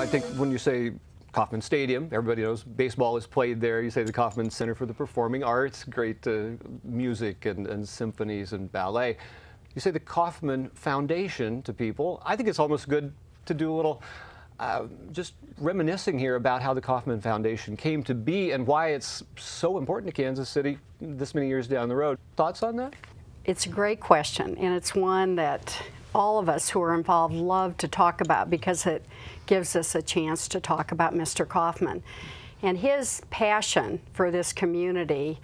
I think when you say Kauffman Stadium, everybody knows baseball is played there. You say the Kauffman Center for the Performing Arts, great music and symphonies and ballet. You say the Kauffman Foundation to people. I think it's almost good to do a little just reminiscing here about how the Kauffman Foundation came to be and why it's so important to Kansas City this many years down the road. Thoughts on that? It's a great question, and it's one that all of us who are involved love to talk about because it gives us a chance to talk about Mr. Kauffman. And his passion for this community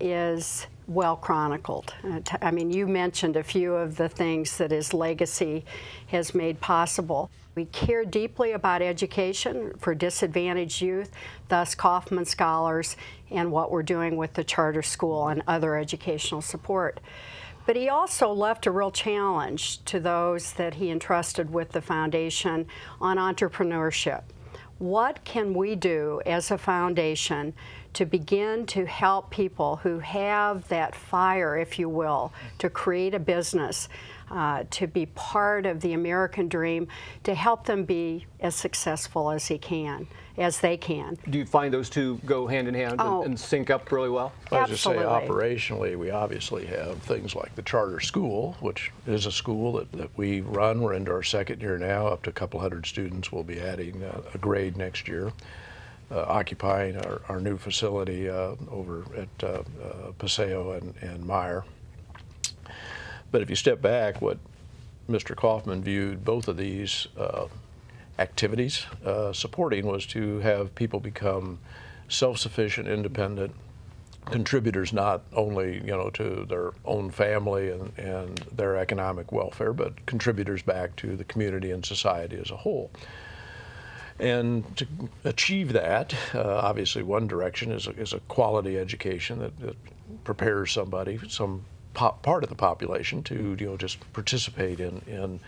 is well chronicled. I mean, you mentioned a few of the things that his legacy has made possible. We care deeply about education for disadvantaged youth, thus Kauffman Scholars and what we're doing with the charter school and other educational support. But he also left a real challenge to those that he entrusted with the foundation on entrepreneurship. What can we do as a foundation to begin to help people who have that fire, if you will, to create a business, to be part of the American dream, to help them be as successful as he can, as they can? Do you find those two go hand in hand and sync up really well? Absolutely. I was just saying, operationally, we obviously have things like the charter school, which is a school that we run. We're into our second year now, up to a couple hundred students. We'll be adding a grade next year. Occupying our new facility over at Paseo and Meyer. But if you step back, what Mr. Kauffman viewed both of these activities supporting was to have people become self-sufficient, independent contributors, not only to their own family and their economic welfare, but contributors back to the community and society as a whole. And to achieve that, obviously one direction is a quality education that prepares somebody, some part of the population, to just participate in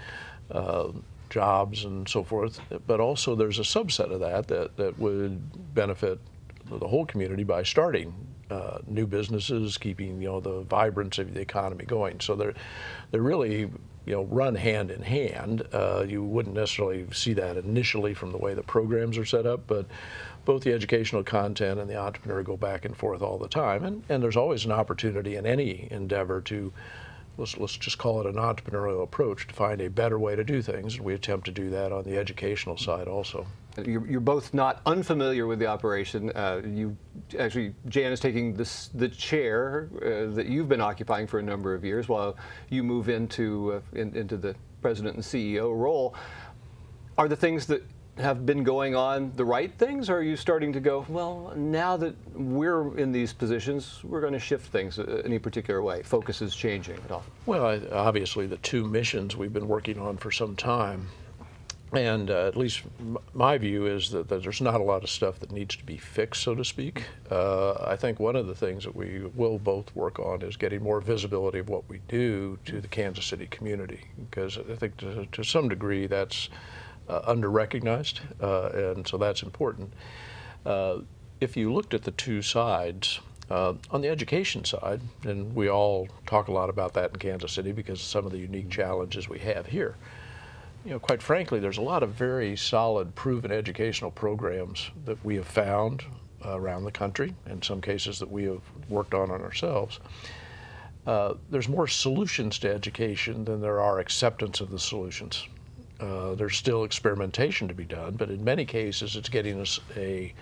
jobs and so forth. But also there's a subset of that would benefit the whole community by starting new businesses, keeping the vibrancy of the economy going. So they're really run hand in hand. You wouldn't necessarily see that initially from the way the programs are set up, but both the educational content and the entrepreneur go back and forth all the time. And there's always an opportunity in any endeavor to, let's just call it an entrepreneurial approach, to find a better way to do things. And we attempt to do that on the educational side also. You're both not unfamiliar with the operation. You actually, Jan is taking the chair that you've been occupying for a number of years while you move into the president and CEO role. Are the things that have been going on the right things, or are you starting to go, well, now that we're in these positions, we're going to shift things any particular way? Focus is changing at all? Well, obviously the two missions we've been working on for some time. And at least my view is that there's not a lot of stuff that needs to be fixed, so to speak. I think one of the things that we will both work on is getting more visibility of what we do to the Kansas City community, because I think to some degree that's under-recognized, and so that's important. If you looked at the two sides, on the education side, and we all talk a lot about that in Kansas City because of some of the unique challenges we have here. Quite frankly, there's a lot of very solid, proven educational programs that we have found around the country, in some cases that we have worked on ourselves. There's more solutions to education than there are acceptance of the solutions. There's still experimentation to be done, but in many cases it's getting us a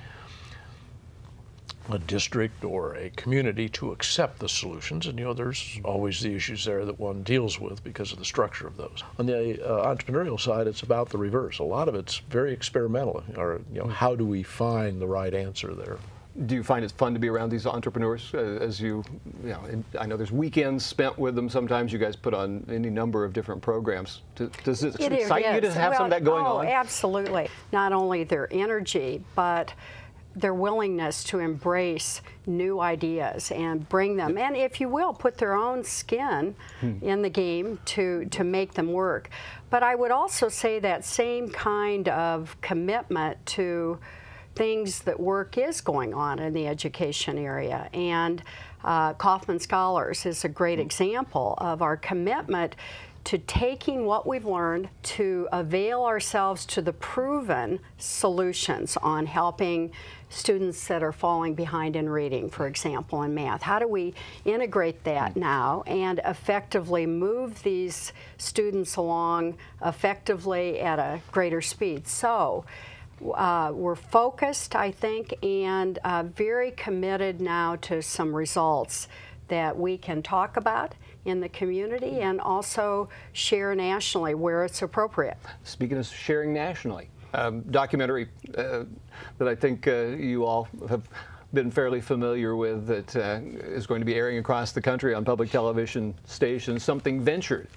district or a community to accept the solutions, and there's always the issues there that one deals with because of the structure of those. On the entrepreneurial side, it's about the reverse. A lot of it's very experimental, or how do we find the right answer there? Do you find it's fun to be around these entrepreneurs? As I know there's weekends spent with them. Sometimes you guys put on any number of different programs. Does it excite you to have some of that going on? Oh, absolutely. Not only their energy, but their willingness to embrace new ideas and bring them, and if you will, put their own skin in the game to make them work. But I would also say that same kind of commitment to things that work is going on in the education area. And Kauffman Scholars is a great example of our commitment to taking what we've learned to avail ourselves to the proven solutions on helping students that are falling behind in reading, for example, in math. How do we integrate that now and effectively move these students along effectively at a greater speed? So we're focused, I think, and very committed now to some results that we can talk about in the community and also share nationally where it's appropriate. Speaking of sharing nationally, documentary that I think you all have been fairly familiar with that is going to be airing across the country on public television stations, Something Ventured,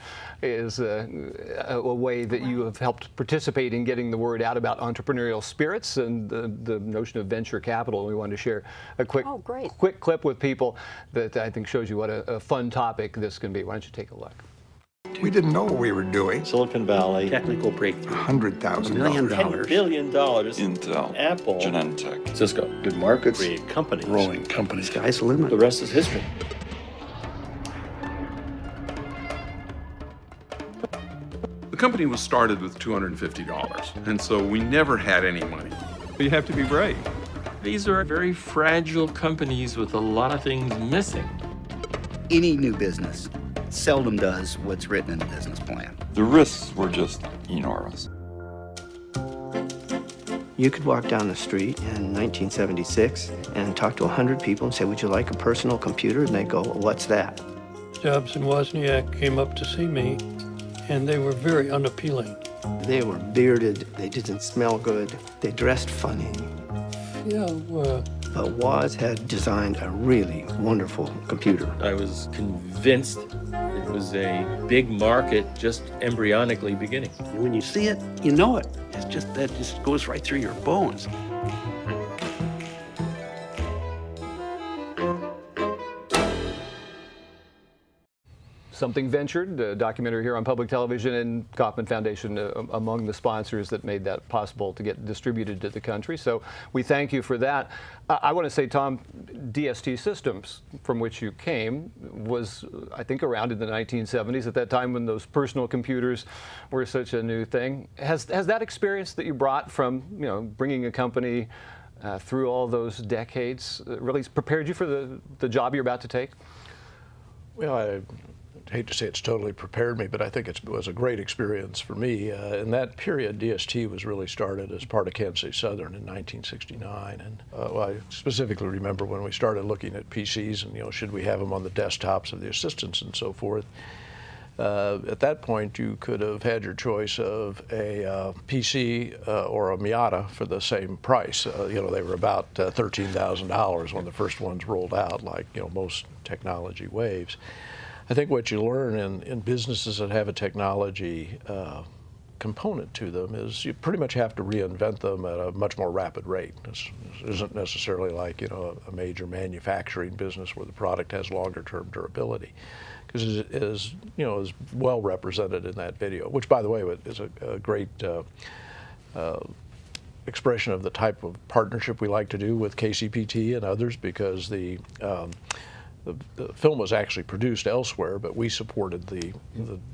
is a way that you have helped participate in getting the word out about entrepreneurial spirits and the notion of venture capital. We wanted to share a quick, quick clip with people that I think shows you what a fun topic this can be. Why don't you take a look? We didn't know what we were doing. Silicon Valley. Technical breakthrough. $100,000. $1 billion. $10 billion. Intel. Apple. Genentech. Cisco. Good markets. Great companies. Rolling companies. Sky's the limit. The rest is history. The company was started with $250, and so we never had any money. But you have to be brave. These are very fragile companies with a lot of things missing. Any new business seldom does what's written in the business plan. The risks were just enormous. You could walk down the street in 1976 and talk to 100 people and say, "Would you like a personal computer?" And they'd go, "Well, what's that?" Jobs and Wozniak came up to see me, and they were very unappealing. They were bearded. They didn't smell good. They dressed funny. Yeah, but Woz had designed a really wonderful computer. I was convinced it was a big market just embryonically beginning. And when you see it, you know it. It's just that just goes right through your bones. Something Ventured, a documentary here on public television, and Kauffman Foundation among the sponsors that made that possible to get distributed to the country. So we thank you for that. I want to say, Tom, DST Systems, from which you came, was, I think, around in the 1970s, at that time when those personal computers were such a new thing. Has that experience that you brought from, you know, bringing a company through all those decades really prepared you for the job you're about to take? Well, I hate to say it's totally prepared me, but I think it was a great experience for me. In that period, DST was really started as part of Kansas City Southern in 1969, and well, I specifically remember when we started looking at PCs and, you know, should we have them on the desktops of the assistants and so forth. At that point, you could have had your choice of a PC or a Miata for the same price. You know, they were about $13,000 when the first ones rolled out, like, you know, most technology waves. I think what you learn in businesses that have a technology component to them is you pretty much have to reinvent them at a much more rapid rate. This isn't necessarily like, you know, a major manufacturing business where the product has longer term durability, because it is, you know, is well represented in that video, which, by the way, is a great expression of the type of partnership we like to do with KCPT and others, because the film was actually produced elsewhere, but we supported the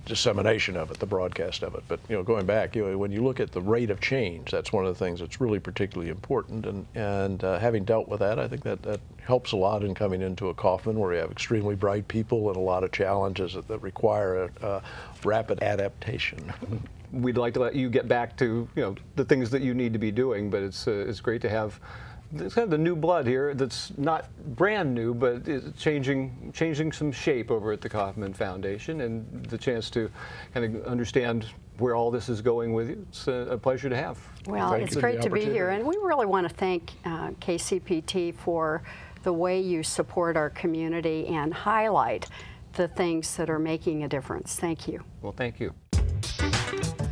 dissemination of it, the broadcast of it. But, you know, going back, you know, when you look at the rate of change, that's one of the things that's really particularly important. And having dealt with that, I think that helps a lot in coming into a Kauffman where you have extremely bright people and a lot of challenges that require a rapid adaptation. We'd like to let you get back to, you know, the things that you need to be doing, but it's great to have. It's kind of the new blood here that's not brand new, but is changing some shape over at the Kauffman Foundation, and the chance to kind of understand where all this is going with you. It's a pleasure to have. Well, it's great to be here, and we really want to thank KCPT for the way you support our community and highlight the things that are making a difference. Thank you. Well, thank you.